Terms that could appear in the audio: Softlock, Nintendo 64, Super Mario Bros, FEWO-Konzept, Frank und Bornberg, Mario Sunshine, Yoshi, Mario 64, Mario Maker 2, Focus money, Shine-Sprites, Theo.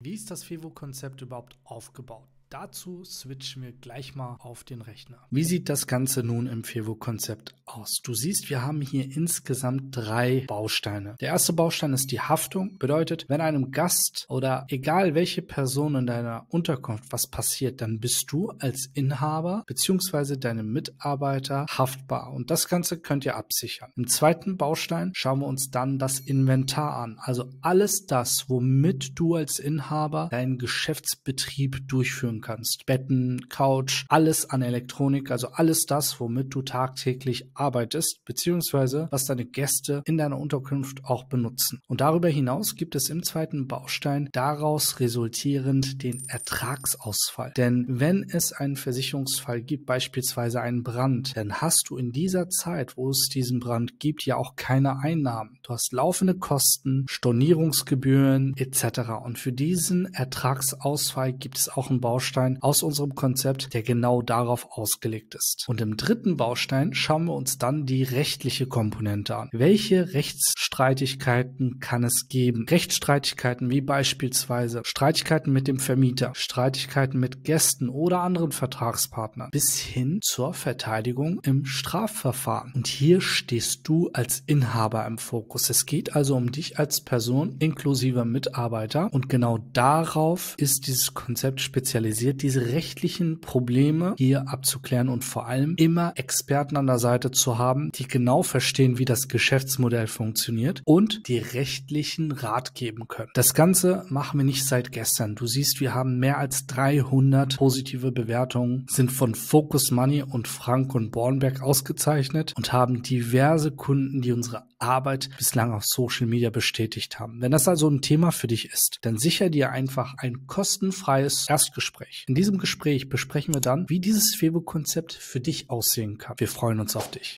Wie ist das FEWO-Konzept überhaupt aufgebaut? Dazu switchen wir gleich mal auf den Rechner. Wie sieht das Ganze nun im FEWO-Konzept aus? Du siehst, wir haben hier insgesamt 3 Bausteine. Der erste Baustein ist die Haftung. Bedeutet, wenn einem Gast oder egal welche Person in deiner Unterkunft was passiert, dann bist du als Inhaber bzw. deine Mitarbeiter haftbar. Und das Ganze könnt ihr absichern. Im zweiten Baustein schauen wir uns dann das Inventar an. Also alles das, womit du als Inhaber deinen Geschäftsbetrieb durchführen kannst. Betten, Couch, alles an Elektronik, also alles das, womit du tagtäglich arbeitest, beziehungsweise was deine Gäste in deiner Unterkunft auch benutzen. Und darüber hinaus gibt es im zweiten Baustein daraus resultierend den Ertragsausfall. Denn wenn es einen Versicherungsfall gibt, beispielsweise einen Brand, dann hast du in dieser Zeit, wo es diesen Brand gibt, ja auch keine Einnahmen. Du hast laufende Kosten, Stornierungsgebühren etc. Und für diesen Ertragsausfall gibt es auch einen Baustein aus unserem Konzept, der genau darauf ausgelegt ist. Und im dritten Baustein schauen wir uns dann die rechtliche Komponente an. Welche Rechtsstreitigkeiten kann es geben? Rechtsstreitigkeiten wie beispielsweise Streitigkeiten mit dem Vermieter, Streitigkeiten mit Gästen oder anderen Vertragspartnern bis hin zur Verteidigung im Strafverfahren. Und hier stehst du als Inhaber im Fokus. Es geht also um dich als Person inklusive Mitarbeiter und genau darauf ist dieses Konzept spezialisiert, diese rechtlichen Probleme hier abzuklären und vor allem immer Experten an der Seite zu haben, die genau verstehen, wie das Geschäftsmodell funktioniert und die rechtlichen Rat geben können. Das Ganze machen wir nicht seit gestern. Du siehst, wir haben mehr als 300 positive Bewertungen, sind von Focus Money und Frank und Bornberg ausgezeichnet und haben diverse Kunden, die unsere Arbeit bislang auf Social Media bestätigt haben. Wenn das also ein Thema für dich ist, dann sicher dir einfach ein kostenfreies Erstgespräch. In diesem Gespräch besprechen wir dann, wie dieses FEWO-Konzept für dich aussehen kann. Wir freuen uns auf dich.